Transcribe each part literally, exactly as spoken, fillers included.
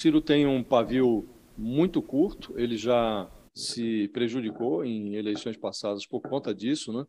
Ciro tem um pavio muito curto, ele já se prejudicou em eleições passadas por conta disso, né?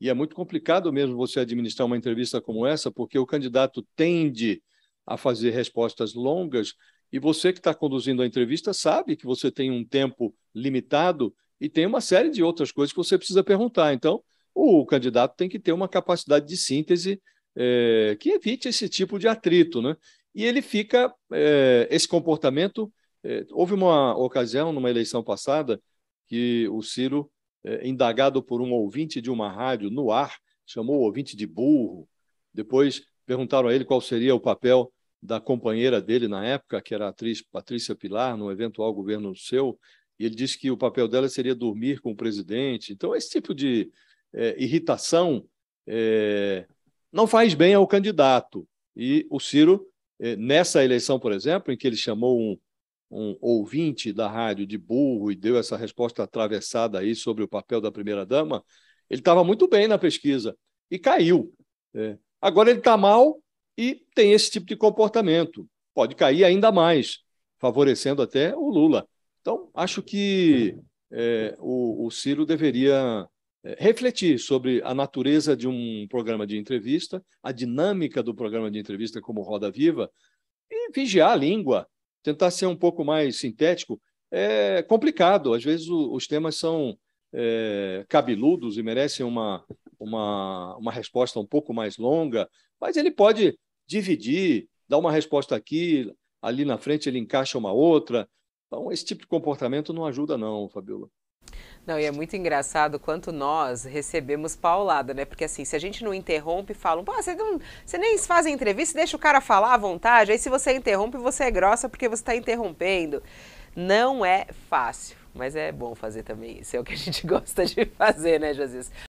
E é muito complicado mesmo você administrar uma entrevista como essa, porque o candidato tende a fazer respostas longas e você que está conduzindo a entrevista sabe que você tem um tempo limitado e tem uma série de outras coisas que você precisa perguntar. Então, o candidato tem que ter uma capacidade de síntese é, que evite esse tipo de atrito, né? E ele fica, é, esse comportamento... É, houve uma ocasião, numa eleição passada, que o Ciro, é, indagado por um ouvinte de uma rádio no ar, chamou o ouvinte de burro. Depois perguntaram a ele qual seria o papel da companheira dele na época, que era a atriz Patrícia Pilar, num eventual governo seu, e ele disse que o papel dela seria dormir com o presidente. Então, esse tipo de é, irritação é, não faz bem ao candidato. E o Ciro, é, nessa eleição, por exemplo, em que ele chamou um, um ouvinte da rádio de burro e deu essa resposta atravessada aí sobre o papel da primeira-dama, ele estava muito bem na pesquisa e caiu. É. Agora ele está mal e tem esse tipo de comportamento. Pode cair ainda mais, favorecendo até o Lula. Então, acho que é, o, o Ciro deveria refletir sobre a natureza de um programa de entrevista, a dinâmica do programa de entrevista como Roda Viva, e vigiar a língua, tentar ser um pouco mais sintético. É complicado. Às vezes o, os temas são é, cabeludos e merecem uma, uma, uma resposta um pouco mais longa, mas ele pode dividir, dar uma resposta aqui, ali na frente ele encaixa uma outra. Então, esse tipo de comportamento não ajuda não, Fabíola. Não, e é muito engraçado quanto nós recebemos paulada, né? Porque assim, se a gente não interrompe, falam, pô, você, não, você nem faz entrevista, deixa o cara falar à vontade, aí se você interrompe, você é grossa porque você está interrompendo. Não é fácil, mas é bom fazer também isso, é o que a gente gosta de fazer, né, Josias?